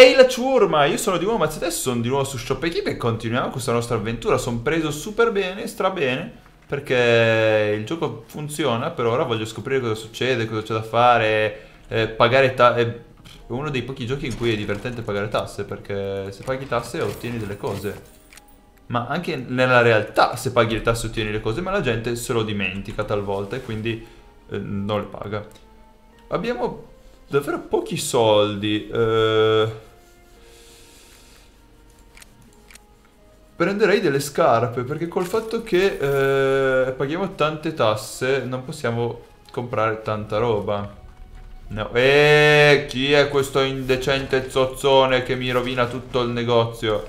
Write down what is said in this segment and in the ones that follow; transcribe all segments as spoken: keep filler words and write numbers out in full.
Ehi la ciurma, io sono di nuovo Mazz e adesso sono di nuovo su Shop Equipe e continuiamo questa nostra avventura. Sono preso super bene, stra bene, perché il gioco funziona. Per ora voglio scoprire cosa succede, cosa c'è da fare, eh, pagare tasse. È uno dei pochi giochi in cui è divertente pagare tasse, perché se paghi tasse ottieni delle cose. Ma anche nella realtà se paghi le tasse ottieni le cose, ma la gente se lo dimentica talvolta e quindi eh, non le paga. Abbiamo davvero pochi soldi. eh... Prenderei delle scarpe, perché col fatto che eh, paghiamo tante tasse non possiamo comprare tanta roba. No. E chi è questo indecente zozzone che mi rovina tutto il negozio?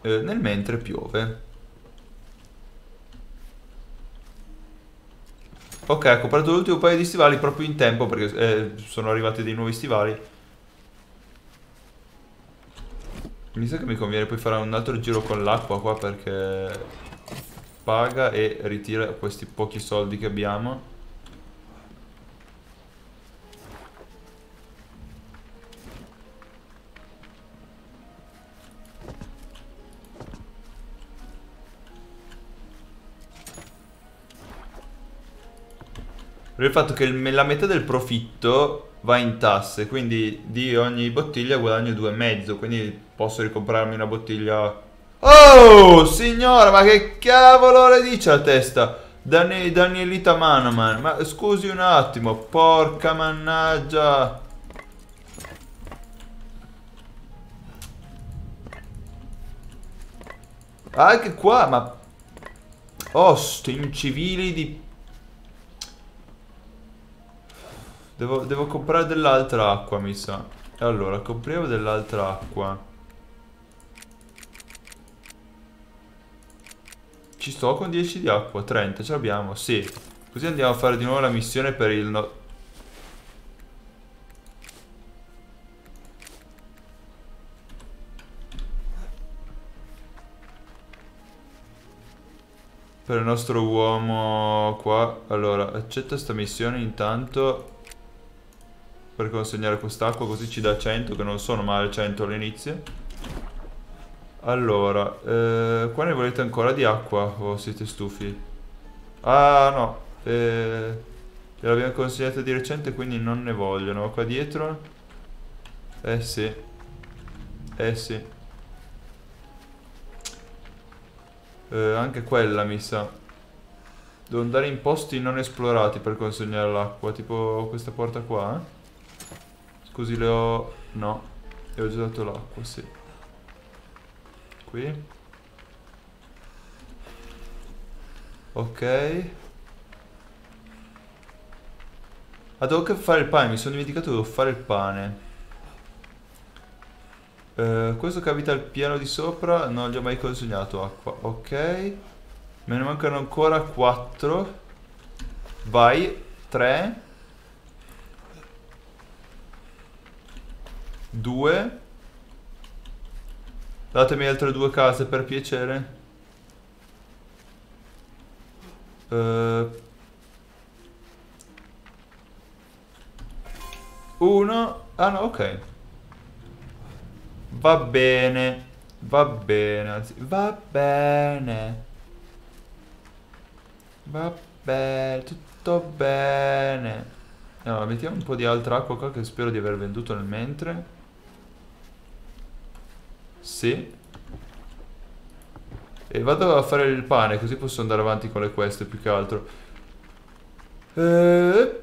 eh, Nel mentre piove. Ok, ho comprato l'ultimo paio di stivali proprio in tempo, perché eh, sono arrivati dei nuovi stivali. Mi sa che mi conviene poi fare un altro giro con l'acqua qua, perché paga e ritira questi pochi soldi che abbiamo. Per il fatto che il, la metà del profitto va in tasse, quindi di ogni bottiglia guadagno due e mezzo, quindi posso ricomprarmi una bottiglia. Oh signora, ma che cavolo le dice la testa? Dan Danielita Manaman, ma scusi un attimo, porca mannaggia. Anche qua, ma oh, sti incivili di... Devo, devo comprare dell'altra acqua, mi sa. Allora, compriamo dell'altra acqua. Ci sto con dieci di acqua, trenta, ce l'abbiamo, sì. Così andiamo a fare di nuovo la missione per il... No... Per il nostro uomo qua. Allora, accetta sta missione intanto, per consegnare quest'acqua, così ci dà cento, che non sono male cento all'inizio. Allora, eh, qua ne volete ancora di acqua o siete stufi? Ah no, eh, gliel'abbiamo consegnata di recente, quindi non ne vogliono. Qua dietro? Eh sì, eh sì, eh, anche quella mi sa. Devo andare in posti non esplorati per consegnare l'acqua, tipo questa porta qua, eh? Così le ho... no, le ho già dato l'acqua, sì. Qui. Ok. Ah, devo anche fare il pane, mi sono dimenticato che devo fare il pane. Eh, questo che abita al piano di sopra non gli ho mai consegnato acqua. Ok. Me ne mancano ancora quattro. Vai. tre. due. Datemi altre due case per piacere. uh. Uno. Ah no, ok. Va bene. Va bene. Anzi, va bene. Va bene. Tutto bene. Allora, mettiamo un po' di altra acqua qua, che spero di aver venduto nel mentre. Sì. E vado a fare il pane, così posso andare avanti con le quest più che altro. E...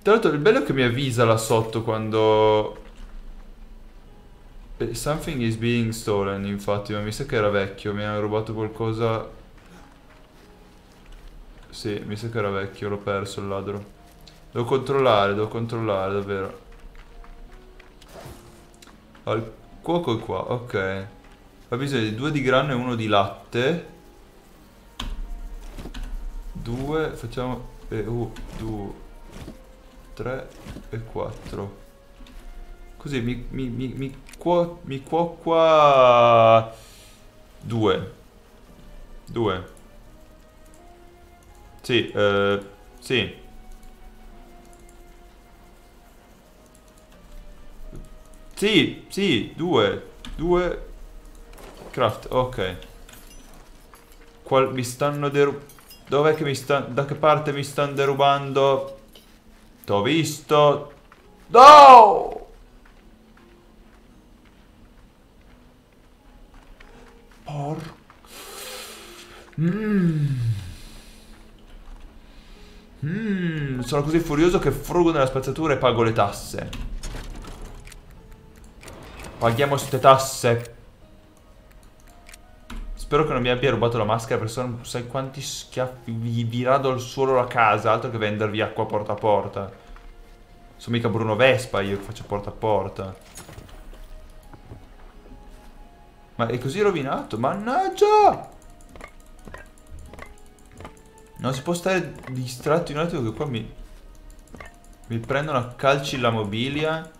Tra l'altro il bello è che mi avvisa là sotto quando... Eh, something is being stolen, infatti, ma mi sa che era vecchio, mi hanno rubato qualcosa... Sì, mi sa che era vecchio, l'ho perso il ladro. Devo controllare, devo controllare davvero. Al... Cuoco qua, ok. Ho bisogno di due di grano e uno di latte. Due, facciamo... Eh, uh, due, tre e quattro. Così mi, mi, mi, mi, cuo, mi cuoca... Due. Due. Sì, eh, sì. Sì, sì, due. Due. Craft, ok. Qual mi stanno derubando. Dov'è che mi stanno. Da che parte mi stanno derubando? T'ho visto. No! Porco. Mmm. Mmm. Sono così furioso che frugo nella spazzatura e pago le tasse. Paghiamo ste tasse. Spero che non mi abbia rubato la maschera, perché sono sai quanti schiaffi vi virado al suolo la casa, altro che vendervi acqua porta a porta. Sono mica Bruno Vespa io che faccio porta a porta. Ma è così rovinato, mannaggia! Non si può stare distratti un attimo che qua mi... mi prendono a calci la mobilia.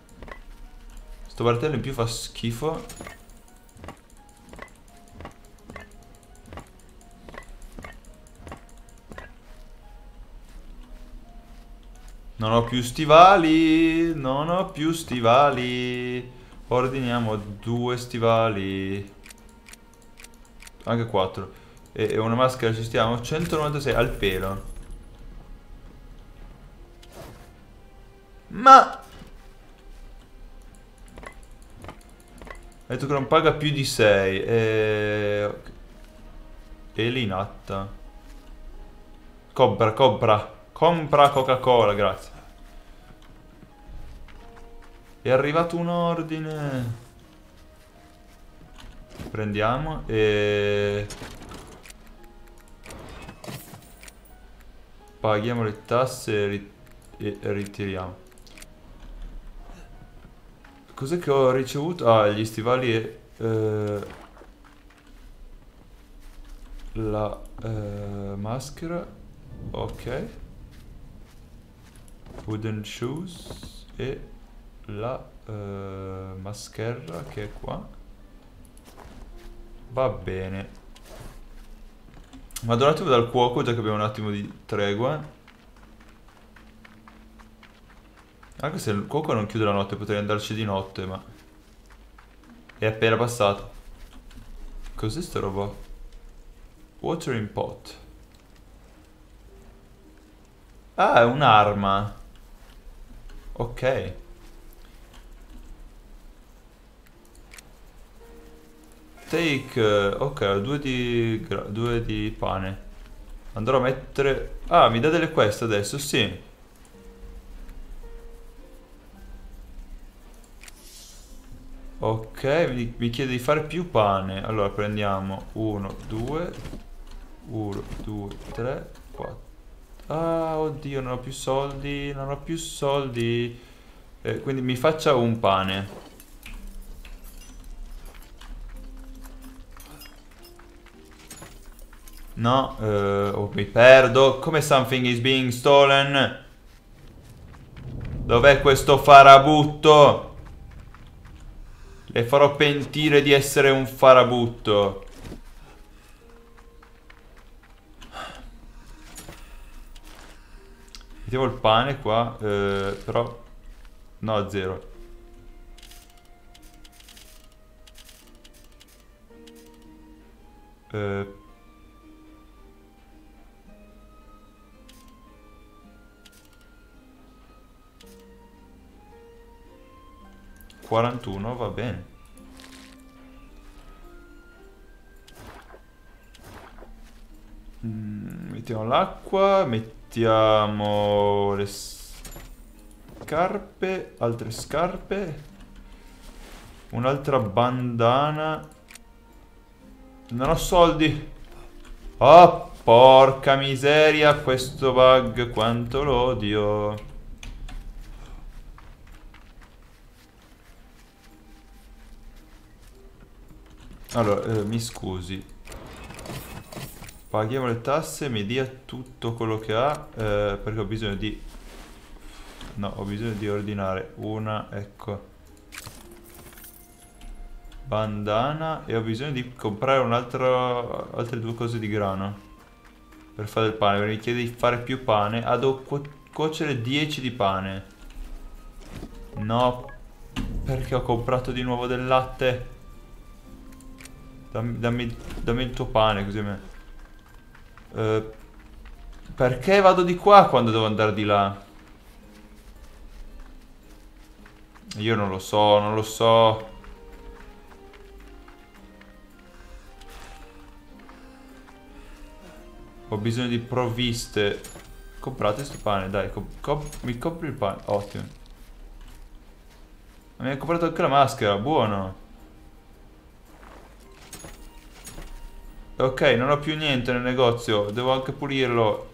Sto martello in più fa schifo. Non ho più stivali, non ho più stivali. Ordiniamo due stivali. Anche quattro. E una maschera ci stiamo, centonovantasei al pelo. Ma! Ha detto che non paga più di sei. E... e lì in atta. Cobra, cobra. Compra Coca-Cola, grazie. È arrivato un ordine. Prendiamo e... paghiamo le tasse e, rit e ritiriamo. Cos'è che ho ricevuto? Ah, gli stivali e... Eh, la eh, maschera. Ok. Wooden shoes e la uh, maschera che è qua. Va bene. Vado un attimo dal cuoco, già che abbiamo un attimo di tregua. Anche se il cuoco non chiude la notte, potrei andarci di notte, ma è appena passato. Cos'è sta roba? Watering pot. Ah, è un'arma. Ok. Take... ok, ho due di... due di pane. Andrò a mettere... ah, mi dà delle quest adesso, sì. Ok, mi, mi chiede di fare più pane. Allora, prendiamo uno, due, uno, due, tre, quattro. Ah, oddio, non ho più soldi, non ho più soldi. Eh, quindi mi faccia un pane. No, eh, oh, mi perdo. Come something is being stolen? Dov'è questo farabutto? Le farò pentire di essere un farabutto. Mettiamo il pane qua, eh, però... no, zero. Eh. quarantuno, va bene. Mm, mettiamo l'acqua, mettiamo... mettiamo le scarpe, altre scarpe, un'altra bandana. Non ho soldi. Oh, porca miseria, questo bug quanto l'odio. Allora, eh, mi scusi. Paghiamo le tasse, mi dia tutto quello che ha, eh, perché ho bisogno di... no, ho bisogno di ordinare una, ecco, bandana, e ho bisogno di comprare un'altra, altre due cose di grano per fare il pane, perché mi chiede di fare più pane. Ah, devo cuo- cuocere dieci di pane. No, Perché ho comprato di nuovo del latte? Dammi, dammi, dammi il tuo pane, così a me. Eh, perché vado di qua quando devo andare di là? Io non lo so, non lo so. Ho bisogno di provviste. Comprate sto pane, dai. Comp comp mi compri il pane, ottimo. Mi ha comprato anche la maschera, buono. Ok, non ho più niente nel negozio, devo anche pulirlo.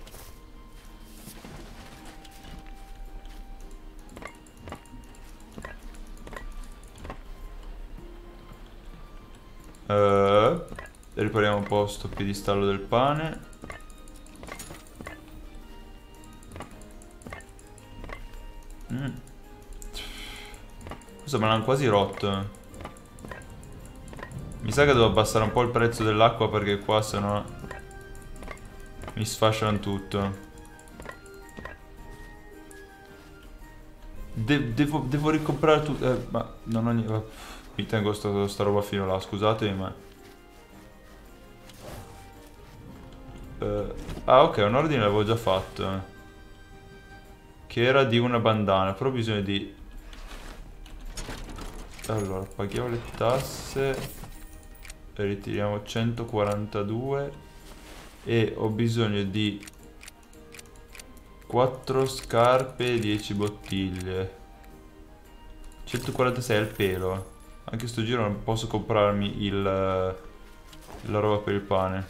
Uh, ripariamo un po' sto piedistallo del pane. mm. Questo me l'hanno quasi rotto. Mi sa che devo abbassare un po' il prezzo dell'acqua, perché qua sennò mi sfasciano tutto. De devo, devo ricomprare tutto, eh, ma non ho niente. Mi tengo sta, sta roba fino là, scusatemi, ma... Uh, ah, ok, un ordine l'avevo già fatto. Che era di una bandana, però ho bisogno di... Allora, paghiamo le tasse. E ritiriamo centoquarantadue. E ho bisogno di... quattro scarpe e dieci bottiglie. centoquarantasei al pelo. Anche sto giro non posso comprarmi il, la roba per il pane.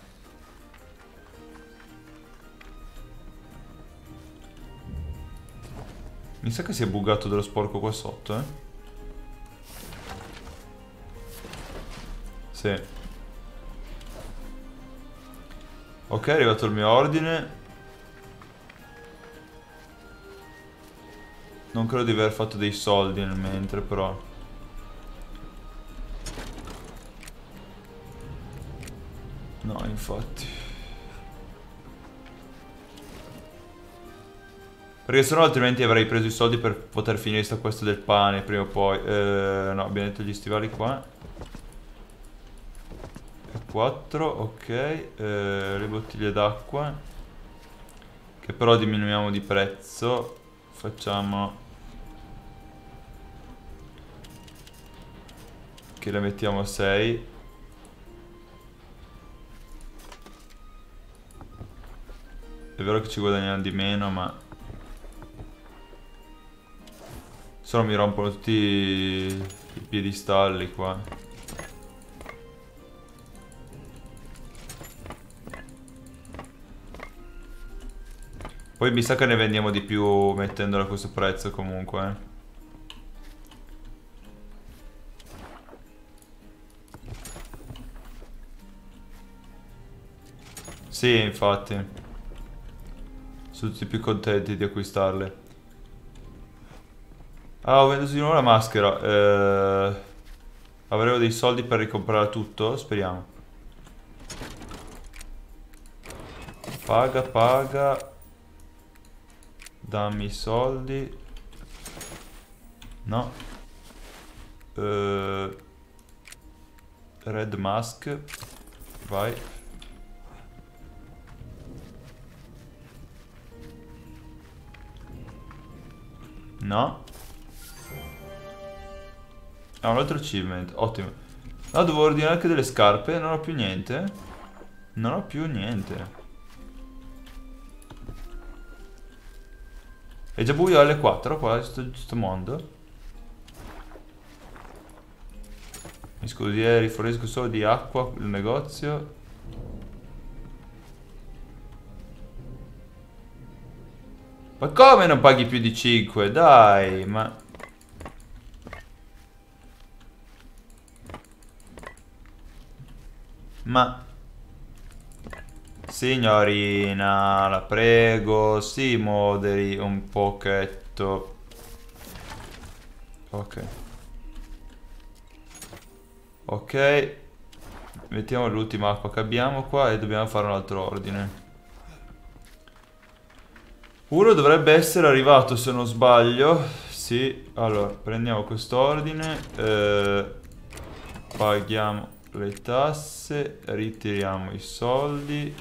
Mi sa che si è buggato dello sporco qua sotto, eh? Sì. Ok, è arrivato il mio ordine. Non credo di aver fatto dei soldi nel mentre, però... No, infatti. Perché sennò altrimenti avrei preso i soldi per poter finire sta questa del pane prima o poi. Eh, no, abbiamo detto gli stivali qua. E quattro, ok. Eh, le bottiglie d'acqua. Che però diminuiamo di prezzo. Facciamo... Che le mettiamo a sei. È vero che ci guadagniamo di meno, ma... Sennò mi rompono tutti i piedistalli qua. Poi mi sa che ne vendiamo di più mettendola a questo prezzo comunque, eh. Sì, infatti. Sono tutti più contenti di acquistarle. Ah, ho venduto di nuovo la maschera. Eh, avremo dei soldi per ricomprare tutto? Speriamo. Paga, paga. Dammi i soldi. No. Eh, red mask. Vai. No. Ah, un altro achievement, ottimo. Ah, devo ordinare anche delle scarpe. Non ho più niente. Non ho più niente. È già buio alle quattro qua, sto, sto mondo. Mi scusi, eh, rifornisco solo di acqua il negozio. Ma come non paghi più di cinque? Dai, ma... Ma... Signorina, la prego, si moderi un pochetto. Ok. Ok. Mettiamo l'ultima acqua che abbiamo qua e dobbiamo fare un altro ordine. Uno dovrebbe essere arrivato, se non sbaglio. Sì, allora prendiamo quest'ordine, eh, paghiamo le tasse, ritiriamo i soldi,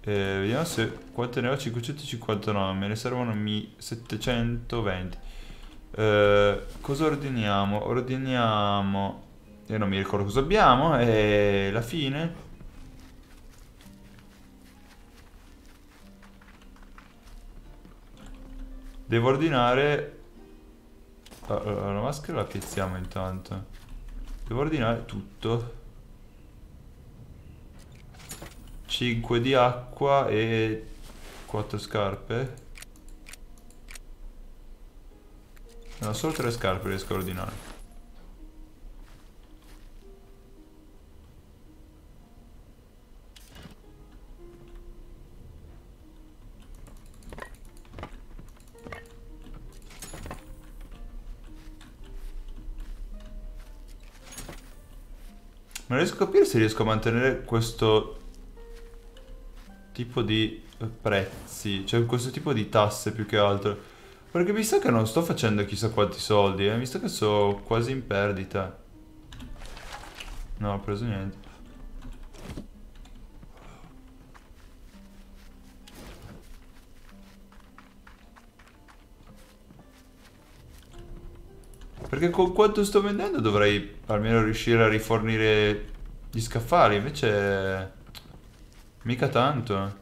eh, vediamo se quanto ne ho. Cinquecentocinquantanove, me ne servono settecentoventi. Eh, cosa ordiniamo? Ordiniamo, io non mi ricordo cosa abbiamo, e la fine. Devo ordinare... Allora, la maschera la piazziamo intanto. Devo ordinare tutto. cinque di acqua e quattro scarpe. No, solo tre scarpe riesco a ordinare. Non riesco a capire se riesco a mantenere questo tipo di prezzi, cioè questo tipo di tasse più che altro, perché mi sa che non sto facendo chissà quanti soldi, eh? Mi sa che sono quasi in perdita. No, ho preso niente. Perché con quanto sto vendendo dovrei almeno riuscire a rifornire gli scaffali, invece mica tanto.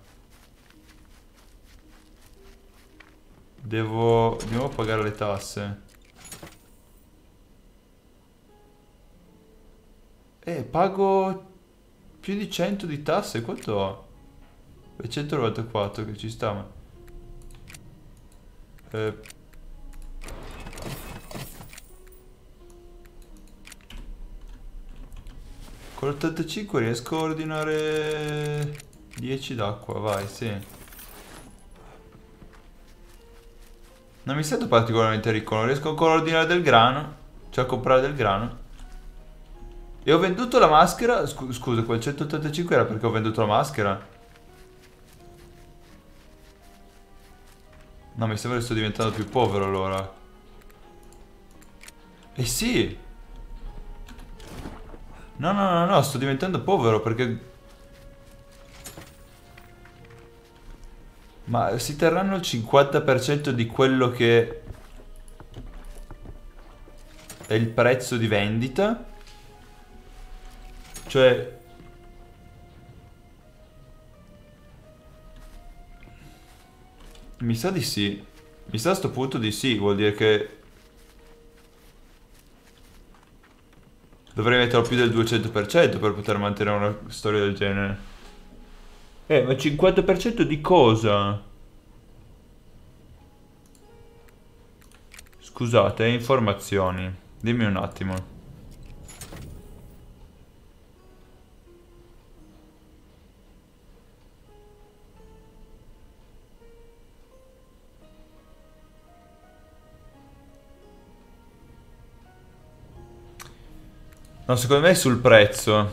Devo di nuovo pagare le tasse. Eh, pago più di cento di tasse, quanto ho? centonovantaquattro che ci sta, ma... Eh... Con l'ottantacinque riesco a ordinare dieci d'acqua, vai, sì. Non mi sento particolarmente ricco, non riesco ancora a ordinare del grano, cioè a comprare del grano. E ho venduto la maschera, scu scusa, quel centottantacinque era perché ho venduto la maschera. No, mi sembra che sto diventando più povero allora. Eh sì! No, no, no, no, sto diventando povero perché... Ma si terranno il cinquanta per cento di quello che è il prezzo di vendita? Cioè... Mi sa di sì. Mi sa a sto punto di sì, vuol dire che... Dovrei metterlo più del duecento per cento per poter mantenere una storia del genere. Eh, ma cinquanta per cento di cosa? Scusate, informazioni. Dimmi un attimo. No, secondo me è sul prezzo.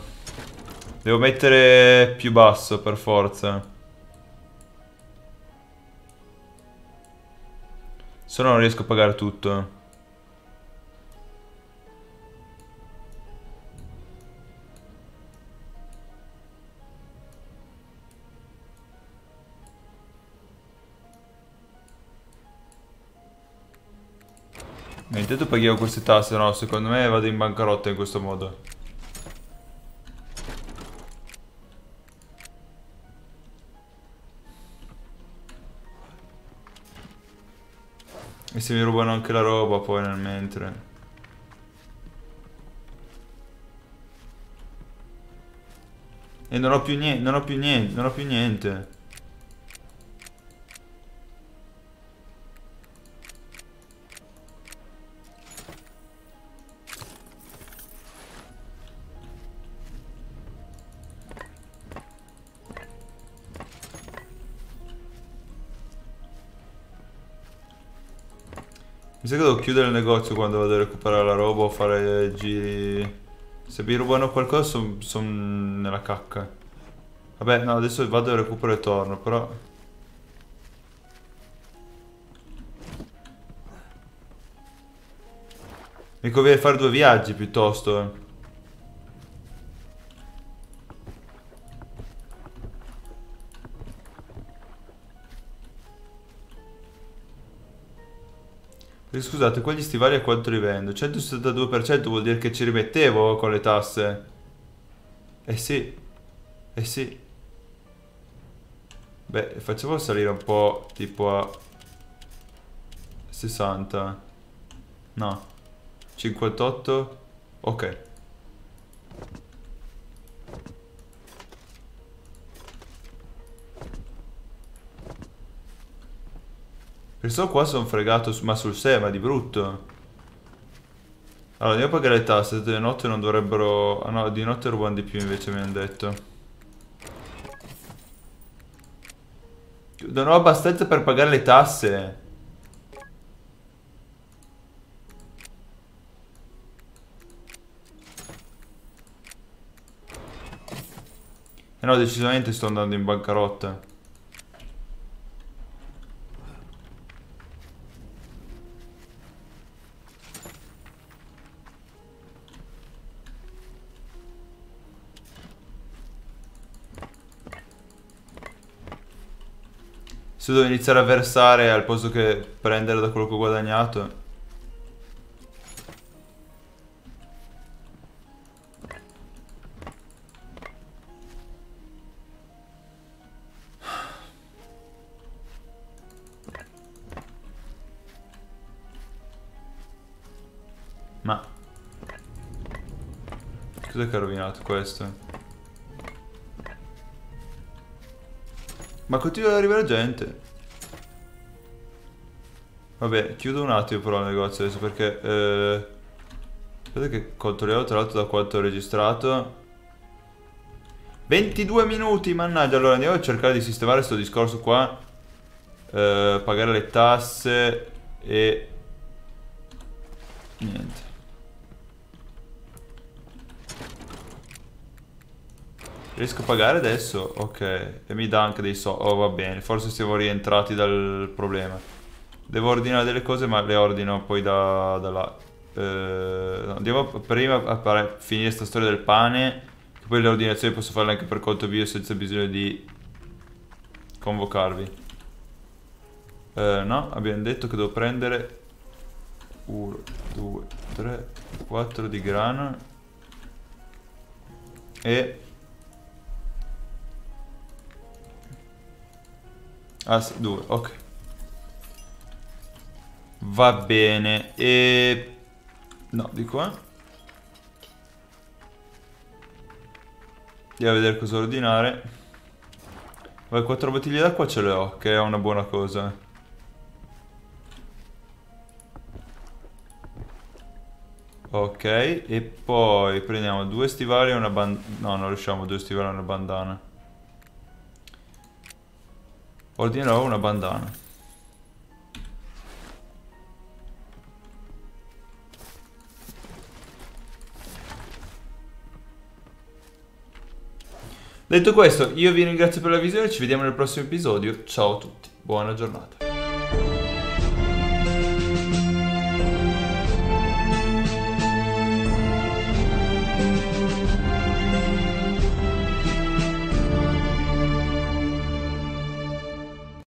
Devo mettere più basso per forza. Se no non riesco a pagare tutto. E intanto paghiamo queste tasse, no? Secondo me vado in bancarotta in questo modo. E se mi rubano anche la roba poi nel mentre. E non ho più niente, non ho più niente, non ho più niente. Mi sa che devo chiudere il negozio quando vado a recuperare la roba o fare giri. Se mi rubano qualcosa sono son nella cacca. Vabbè, no, adesso vado a recupero e torno, però... Mi conviene fare due viaggi piuttosto. Scusate, quegli stivali a quanto li vendo? centosettantadue per cento vuol dire che ci rimettevo con le tasse. Eh sì. Eh sì. Beh, facciamo salire un po' tipo a sessanta. No, cinquantotto. Ok. Perciò qua sono fregato, ma sul sema di brutto. Allora andiamo a pagare le tasse, di notte non dovrebbero... Ah no, di notte rubano di più invece mi hanno detto. Non ho abbastanza per pagare le tasse. Eh no, decisamente sto andando in bancarotta. Se devo iniziare a versare al posto che prendere da quello che ho guadagnato. Ma cos'è che ha rovinato questo? Ma continua ad arrivare gente. Vabbè, chiudo un attimo però il negozio adesso perché eh... aspetta che controlliamo tra l'altro da quanto ho registrato. Ventidue minuti, mannaggia. Allora andiamo a cercare di sistemare sto discorso qua, eh, pagare le tasse e niente. Riesco a pagare adesso? Ok. E mi dà anche dei soldi. Oh, va bene. Forse siamo rientrati dal problema. Devo ordinare delle cose, ma le ordino poi da, da là. Eh, andiamo prima a finire sta storia del pane. Che poi le ordinazioni posso farle anche per conto mio senza bisogno di convocarvi. Eh, no, abbiamo detto che devo prendere uno, due, tre, quattro di grano. E... ah, due, ok. Va bene. E... no, di qua. Andiamo a vedere cosa ordinare. Vai, quattro bottiglie d'acqua ce le ho, che è una buona cosa. Ok, e poi prendiamo due stivali e una bandana. No, non riusciamo, due stivali e una bandana. Ordinerò una bandana. Detto questo, io vi ringrazio per la visione, ci vediamo nel prossimo episodio. Ciao a tutti, buona giornata.